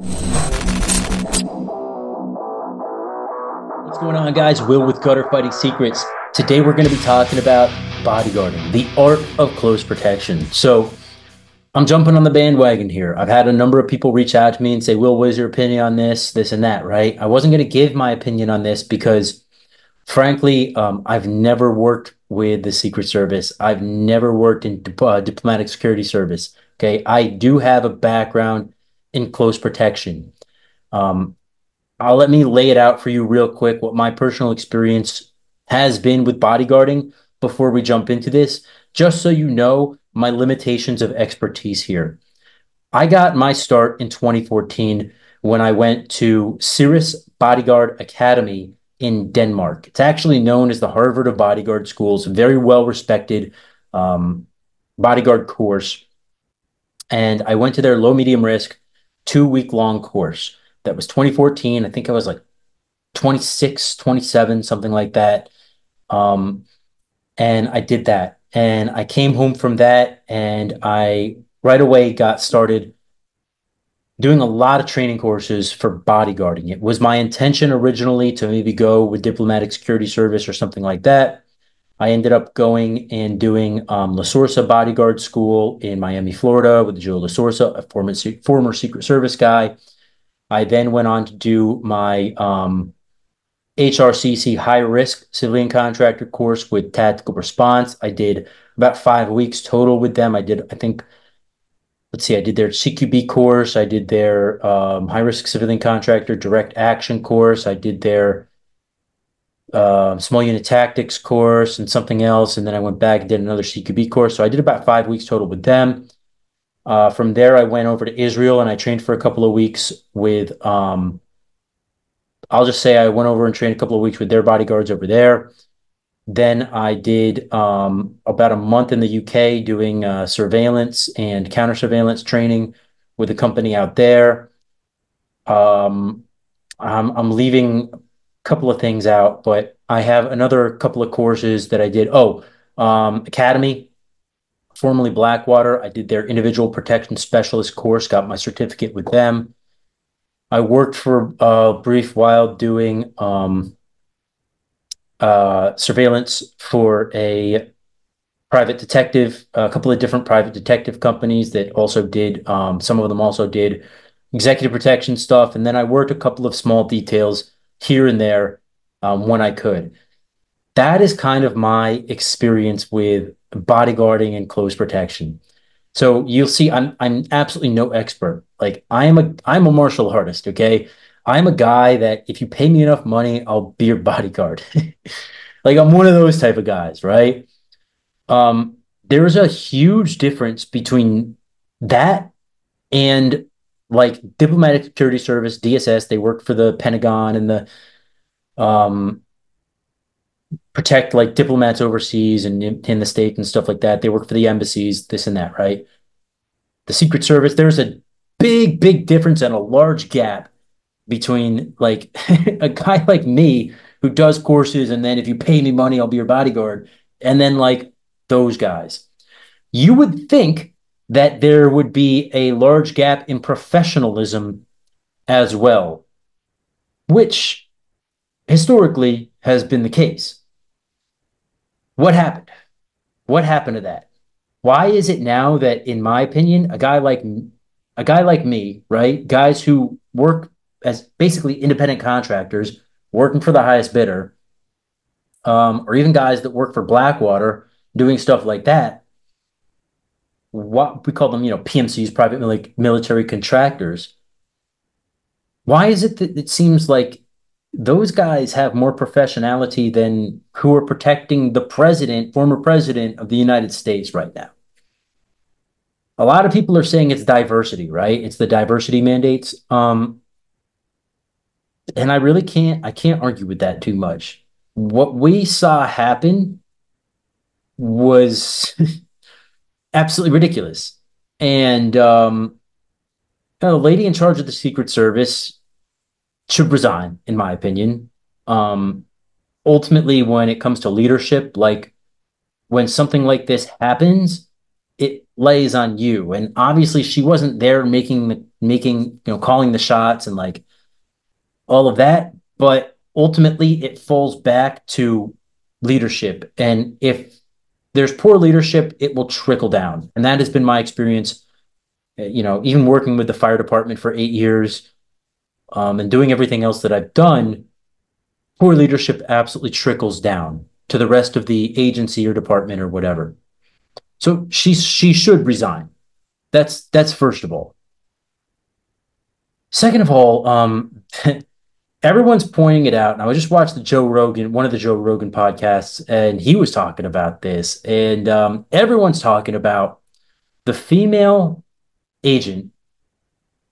What's going on, guys? Will with Gutter Fighting Secrets. Today we're going to be talking about bodyguarding, the art of close protection. So I'm jumping on the bandwagon here. I've had a number of people reach out to me and say, Will, what is your opinion on this and that, right? I wasn't going to give my opinion on this because, frankly, I've never worked with the Secret Service. I've never worked in diplomatic security service. Okay, I do have a background in close protection. Let me lay it out for you real quick what my personal experience has been with bodyguarding before we jump into this, just so you know my limitations of expertise here. I got my start in 2014 when I went to Cirrus Bodyguard Academy in Denmark. It's actually known as the Harvard of bodyguard schools, very well-respected bodyguard course. And I went to their low medium risk 2-week-long course. That was 2014. I think I was like 26, 27, something like that. And I did that. And I came home from that and I right away got started doing a lot of training courses for bodyguarding. It was my intention originally to maybe go with diplomatic security service or something like that. I ended up going and doing La Sorsa Bodyguard School in Miami, Florida with Joe La Sorsa, a former Secret Service guy. I then went on to do my HRCC high-risk civilian contractor course with tactical response. I did about 5 weeks total with them. I did their CQB course. I did their high-risk civilian contractor direct action course. I did their small unit tactics course and something else. And then I went back and did another CQB course. So I did about 5 weeks total with them. From there, I went over to Israel and I trained for a couple of weeks with, I went over and trained a couple of weeks with their bodyguards over there. Then I did about a month in the UK doing surveillance and counter-surveillance training with a company out there. I'm leaving a couple of things out, but I have another couple of courses that I did. Academy. Formerly Blackwater, I did their individual protection specialist course, got my certificate with them. I worked for a brief while doing surveillance for a private detective, a couple of different private detective companies that also did, some of them also did executive protection stuff. And then I worked a couple of small details here and there when I could. That is kind of my experience with bodyguarding and close protection. So you'll see I'm absolutely no expert. Like I'm a martial artist, okay? I'm a guy that if you pay me enough money, I'll be your bodyguard. Like I'm one of those type of guys, right? There's a huge difference between that and like diplomatic security service, DSS. They work for the Pentagon and the protect like diplomats overseas and in the States and stuff like that. They work for the embassies, this and that, right? The Secret Service, there's a big, big difference and a large gap between like a guy like me who does courses and then if you pay me money, I'll be your bodyguard. And then like those guys. You would think that there would be a large gap in professionalism as well, which historically has been the case. What happened? What happened to that? Why is it now that, in my opinion, a guy like me, right, guys who work as basically independent contractors, working for the highest bidder, or even guys that work for Blackwater doing stuff like that, what we call them, you know, PMCs, private military contractors. Why is it that it seems like those guys have more professionality than who are protecting the president, former president of the United States right now? A lot of people are saying it's diversity, right? It's the diversity mandates. And I really can't argue with that too much. What we saw happen was absolutely ridiculous. And the lady in charge of the Secret Service should resign, in my opinion. Ultimately, when it comes to leadership, like when something like this happens, it lays on you. And obviously she wasn't there making the making, calling the shots and like all of that. But ultimately it falls back to leadership. And if there's poor leadership, it will trickle down. And that has been my experience, even working with the fire department for 8 years, and doing everything else that I've done. Poor leadership absolutely trickles down to the rest of the agency or department or whatever. So she should resign. That's first of all. Second of all, everyone's pointing it out. And I just watched one of the Joe Rogan podcasts, and he was talking about this. And everyone's talking about the female agent,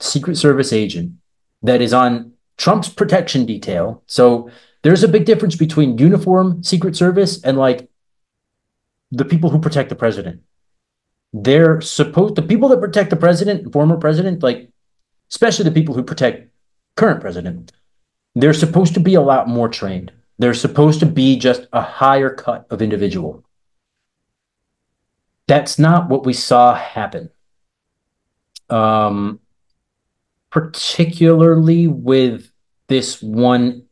Secret Service agent, that is on Trump's protection detail. So there's a big difference between uniform Secret Service and like the people who protect the president. The people that protect the president and former president, like especially the people who protect current president, they're supposed to be a lot more trained. They're supposed to be just a higher cut of individual. That's not what we saw happen. Particularly with this one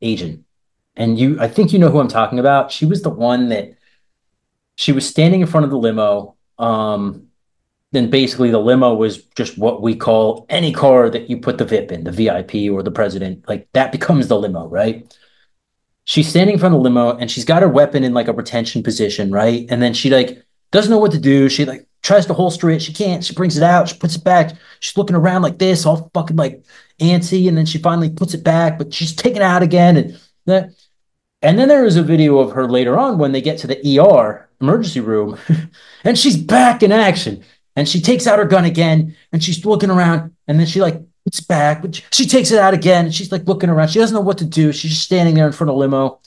agent. And I think you know who I'm talking about. She was the one that she was standing in front of the limo. Then basically the limo was just what we call any car that you put the VIP in, the VIP or the president, like that becomes the limo, right? She's standing in front of the limo and she's got her weapon in like a retention position, right? And then she like doesn't know what to do. She like tries to holster it. She can't. She brings it out. She puts it back. She's looking around like this, all fucking like antsy. And then she finally puts it back, but she's taken out again. And then there is a video of her later on when they get to the ER emergency room and she's back in action. And she takes out her gun again and she's looking around and then she like puts it back, but she takes it out again. And she's like looking around. She doesn't know what to do. She's just standing there in front of the limo.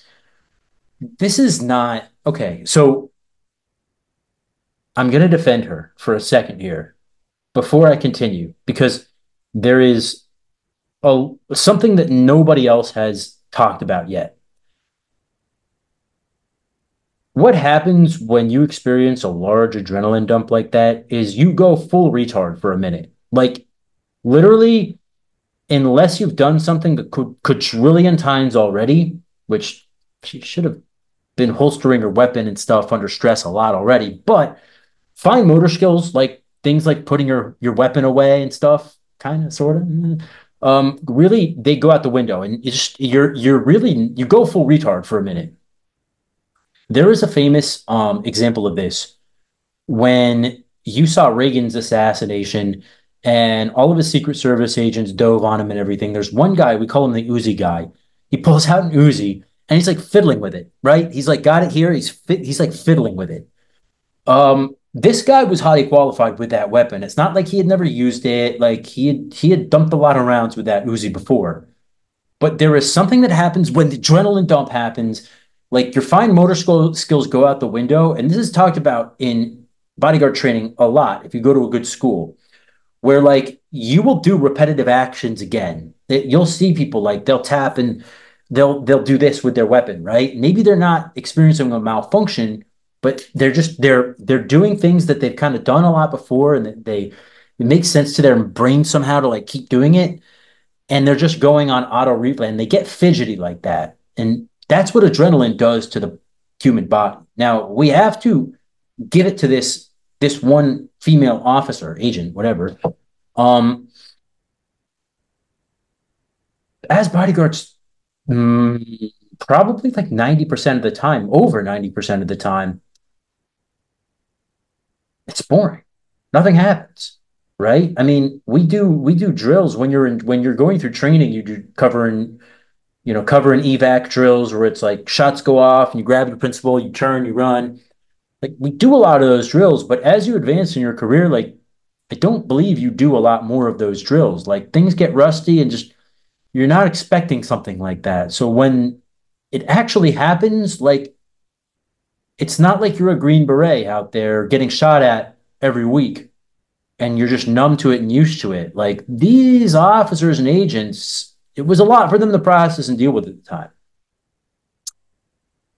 This is not okay. So I'm going to defend her for a second here before I continue, because there is something that nobody else has talked about yet. What happens when you experience a large adrenaline dump like that is you go full retard for a minute. Like, literally, unless you've done something that quadrillion times already, which she should have been holstering her weapon and stuff under stress a lot already, but fine motor skills, like things like putting your weapon away and stuff, kind of, sort of, really, they go out the window, and you go full retard for a minute. There is a famous example of this when you saw Reagan's assassination, and all of his Secret Service agents dove on him and everything. There's one guy, we call him the Uzi guy. He pulls out an Uzi and he's like fiddling with it, right? He's like got it here. He's like fiddling with it. This guy was highly qualified with that weapon. It's not like he had never used it. Like he had dumped a lot of rounds with that Uzi before. But there is something that happens when the adrenaline dump happens. Like your fine motor skills go out the window. And this is talked about in bodyguard training a lot. If you go to a good school where like you will do repetitive actions again, you'll see people like they'll tap and they'll do this with their weapon, right? Maybe they're not experiencing a malfunction, but they're doing things that they've kind of done a lot before, and that it makes sense to their brain somehow to like keep doing it, and they're just going on auto replay and they get fidgety like that. And that's what adrenaline does to the human body. Now we have to give it to this one female officer, agent, whatever. As bodyguards, probably like 90% of the time, over 90% of the time, it's boring. Nothing happens, right? I mean, we do drills when you're going through training. You do cover and evac drills where it's like shots go off and you grab your principal, you turn, you run. Like we do a lot of those drills, but as you advance in your career, like I don't believe you do a lot more of those drills. Like things get rusty and just you're not expecting something like that. So when it actually happens, like it's not like you're a Green Beret out there getting shot at every week and you're just numb to it and used to it. Like these officers and agents, it was a lot for them to process and deal with at the time.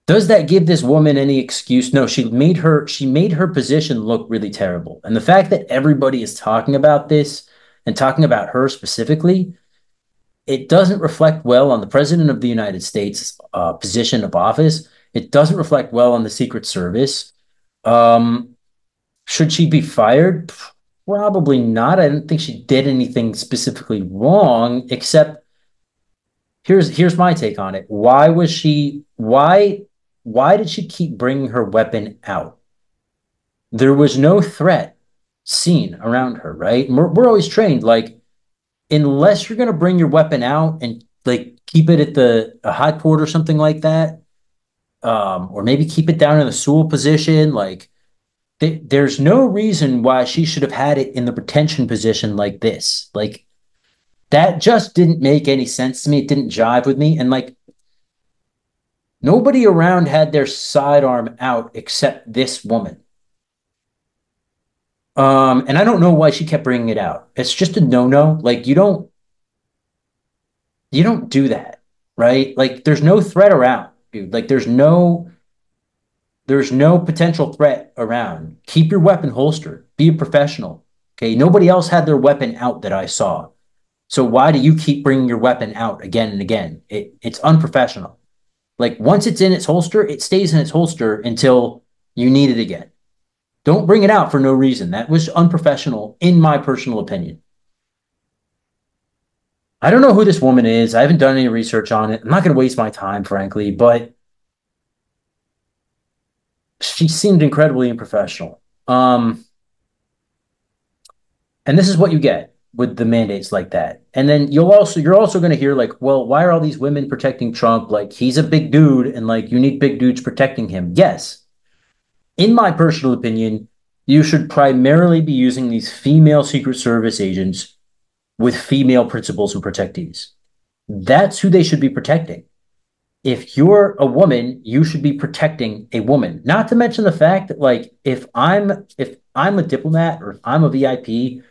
Does that give this woman any excuse? No, she made her position look really terrible. And the fact that everybody is talking about this and talking about her specifically, it doesn't reflect well on the President of the United States' position of office. It doesn't reflect well on the Secret Service. Should she be fired? Probably not. I don't think she did anything specifically wrong, except here's my take on it. Why was she, why did she keep bringing her weapon out? There was no threat seen around her, right? We're always trained, like, unless you're going to bring your weapon out and like keep it at a hot port or something like that, or maybe keep it down in the stool position, like, there's no reason why she should have had it in the retention position like this. Like, that just didn't make any sense to me. It didn't jive with me. And like, nobody around had their sidearm out except this woman. And I don't know why she kept bringing it out. It's just a no-no. Like, you don't do that, right? Like, there's no threat around, dude. Like, there's no potential threat around. Keep your weapon holstered. Be a professional. Okay. Nobody else had their weapon out that I saw. So why do you keep bringing your weapon out again and again? It's unprofessional. Like, once it's in its holster, it stays in its holster until you need it again. Don't bring it out for no reason. That was unprofessional, in my personal opinion. I don't know who this woman is. I haven't done any research on it. I'm not going to waste my time, frankly, but she seemed incredibly unprofessional. And this is what you get with the mandates like that. And then you're also going to hear, like, well, why are all these women protecting Trump? Like, he's a big dude, and like, you need big dudes protecting him. Yes. In my personal opinion, you should primarily be using these female Secret Service agents with female principals and protectees. That's who they should be protecting. If you're a woman, you should be protecting a woman. Not to mention the fact that, like, if I'm a diplomat or if I'm a VIP,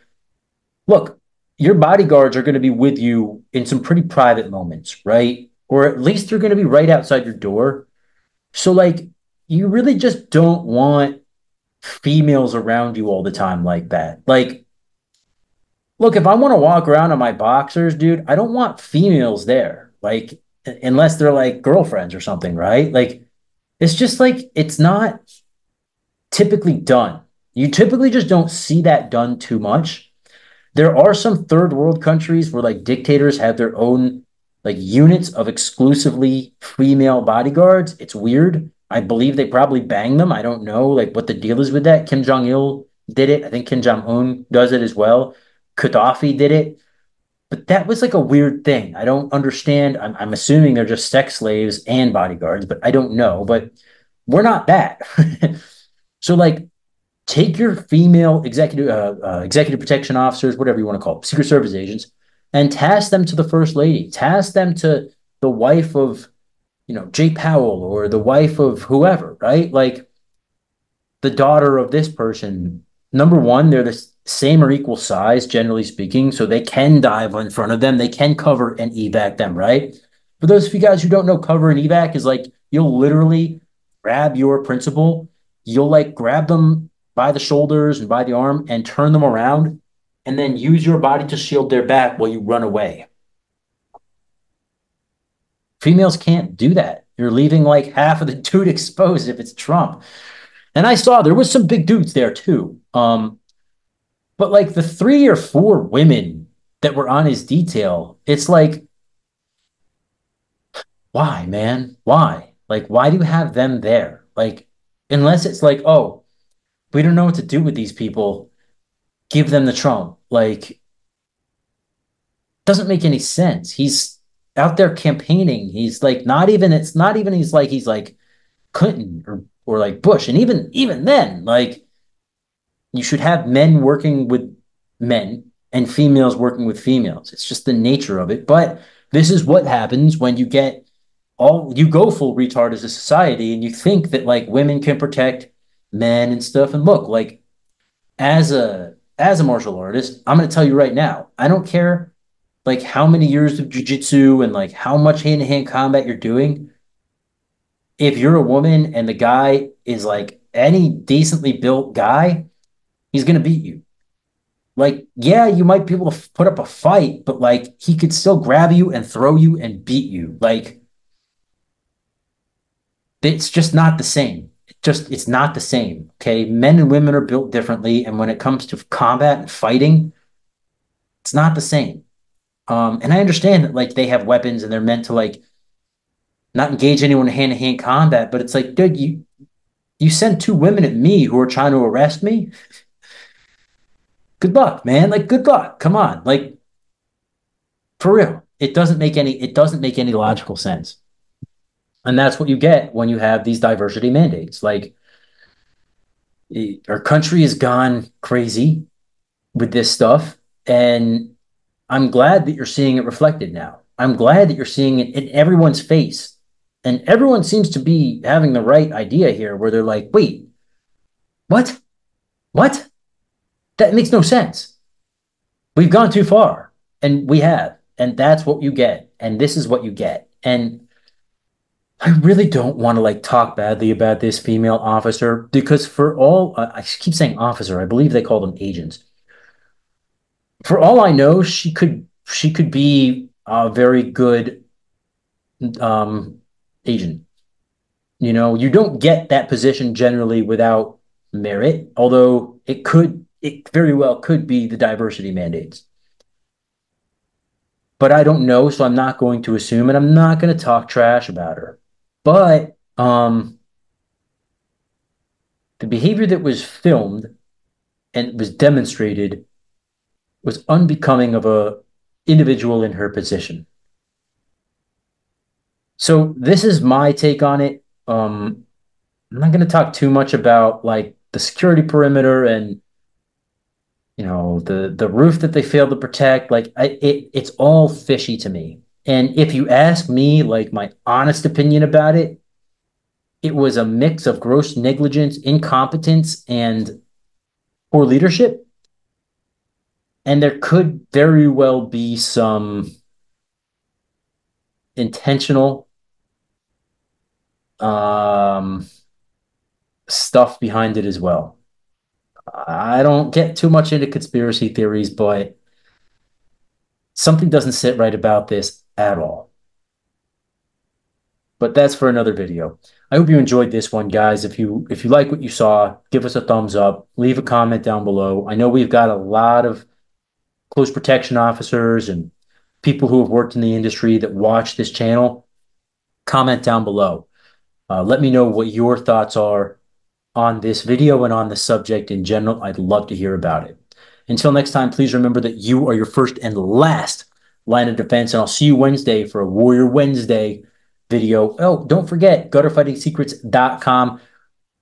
look, your bodyguards are going to be with you in some pretty private moments, right? Or at least they're going to be right outside your door. So, like, you really just don't want females around you all the time like that. Like, look, if I want to walk around on my boxers, dude, I don't want females there. Like, unless they're like girlfriends or something, right? Like, it's just like, it's not typically done. You typically just don't see that done too much. There are some third world countries where, like, dictators have their own, like, units of exclusively female bodyguards. It's weird. I believe they probably bang them. I don't know, like, what the deal is with that. Kim Jong-il did it. I think Kim Jong-un does it as well. Qaddafi did it. But that was like a weird thing. I don't understand. I'm assuming they're just sex slaves and bodyguards, but I don't know. But we're not that. So, like, take your female executive protection officers, whatever you want to call them, Secret Service agents, and task them to the First Lady. Task them to the wife of, you know, Jay Powell, or the wife of whoever, right? Like, the daughter of this person. Number one, they're the same or equal size, generally speaking, so they can dive in front of them. They can cover and evac them, right? For those of you guys who don't know, cover and evac is like, you'll literally grab your principal. You'll, like, grab them by the shoulders and by the arm and turn them around, and then use your body to shield their back while you run away. Females can't do that. You're leaving, like, half of the dude exposed if it's Trump. And I saw there was some big dudes there too. But like, the 3 or 4 women that were on his detail, it's like, why, man? Why? Like, why do you have them there? Like, unless it's like, oh, we don't know what to do with these people. Give them the Trump. Like, doesn't make any sense. He's out there campaigning. He's like, not even, it's not even, he's like Clinton or like Bush. And even then, like, you should have men working with men and females working with females. It's just the nature of it. But this is what happens when you get you go full retard as a society, and you think that, like, women can protect men and stuff. And look, like, as a martial artist, I'm going to tell you right now, I don't care, like, how many years of jiu-jitsu and, like, how much hand-to-hand combat you're doing. If you're a woman and the guy is, like, any decently built guy, he's going to beat you. like, yeah, you might be able to put up a fight, but like he could still grab you and throw you and beat you. Like, it's just not the same. It's not the same. Okay. Men and women are built differently. And when it comes to combat and fighting, it's not the same. And I understand that like they have weapons and they're meant to like not engage anyone in hand-to-hand combat, but it's like, dude, you send two women at me who are trying to arrest me. Good luck, man. Like, good luck. Come on. Like, for real. It doesn't make any logical sense. And that's what you get when you have these diversity mandates. Like, our country has gone crazy with this stuff. And I'm glad that you're seeing it reflected now. I'm glad that you're seeing it in everyone's face. And everyone seems to be having the right idea here where they're like, wait, what? What? That makes no sense. We've gone too far. And we have. And that's what you get. And this is what you get. And I really don't want to like talk badly about this female officer because for all, I keep saying officer, I believe they call them agents. For all I know, she could be a very good agent. You know, you don't get that position generally without merit, although it very well could be the diversity mandates. But I don't know, so I'm not going to assume, and I'm not going to talk trash about her. But the behavior that was filmed and was demonstrated was unbecoming of an individual in her position. So this is my take on it. I'm not going to talk too much about like the security perimeter and you know, the roof that they failed to protect. Like it's all fishy to me. And if you ask me, like, my honest opinion about it, it was a mix of gross negligence, incompetence, and poor leadership. And there could very well be some intentional stuff behind it as well. I don't get too much into conspiracy theories, but something doesn't sit right about this at all. But that's for another video. I hope you enjoyed this one, guys. If you like what you saw, give us a thumbs up, leave a comment down below. I know we've got a lot of close protection officers and people who have worked in the industry that watch this channel. Comment down below. Let me know what your thoughts are on this video and on the subject in general. I'd love to hear about it. Until next time, please remember that you are your first and last line of defense, and I'll see you Wednesday for a Warrior Wednesday video. Oh, don't forget, gutterfightingsecrets.com.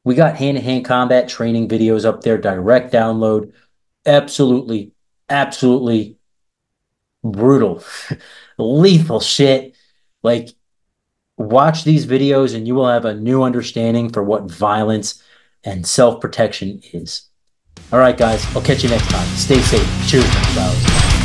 We got hand-to-hand combat training videos up there, direct download. Absolutely, absolutely brutal, lethal shit. Like, watch these videos and you will have a new understanding for what violence and self-protection is. All right, guys, I'll catch you next time. Stay safe. Cheers, guys.